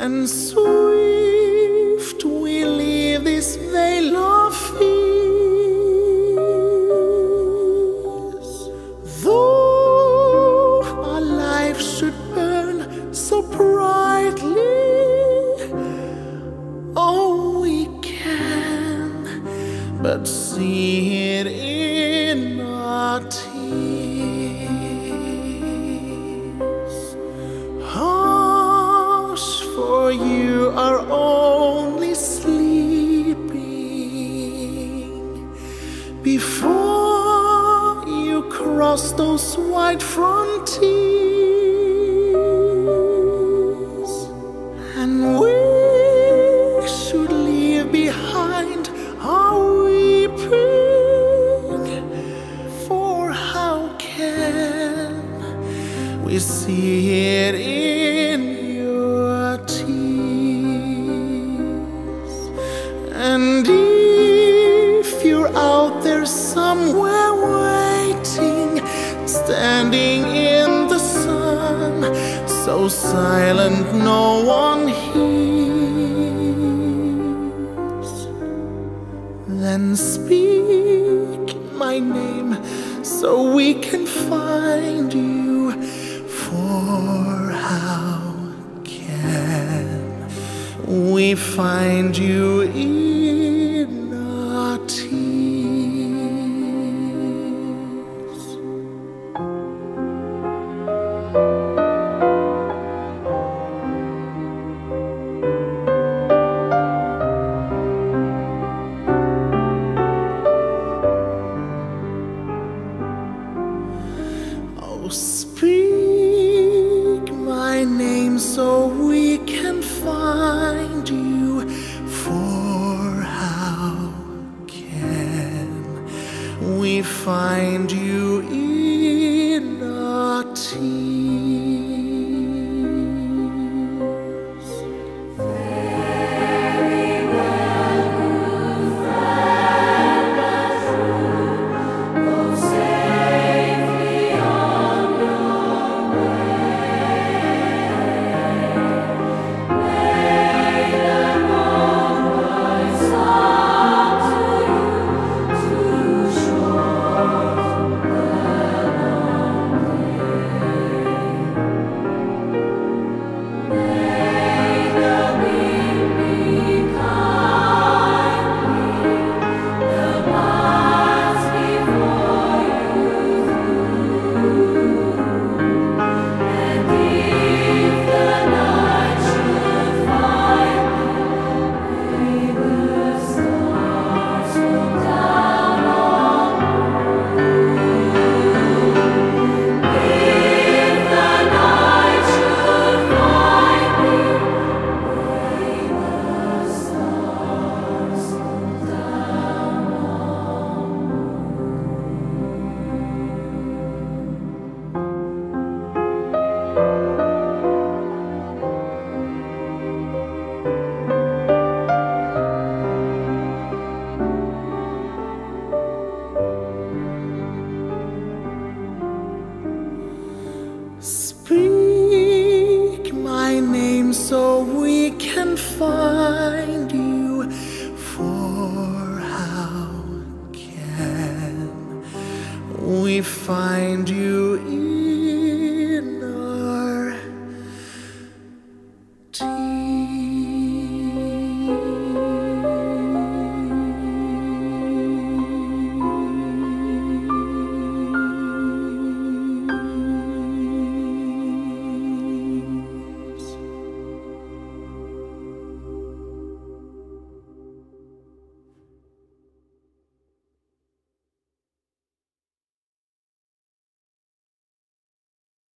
and swift we leave this vale of fears. Though our lives should burn so brightly, oh, we can but see it in our tears. Hush, for you are only sleeping before you cross those wide frontiers. And behind our weeping, for how can we see it in your tears? And if you're out there somewhere waiting, standing in the sun, so silent no one hears, then speak my name so we can find you. For how can we find you in our tears? Speak my name so we can find you, for how can we find you in our tears? Speak my name so we can find you, for how can we find you in our tears?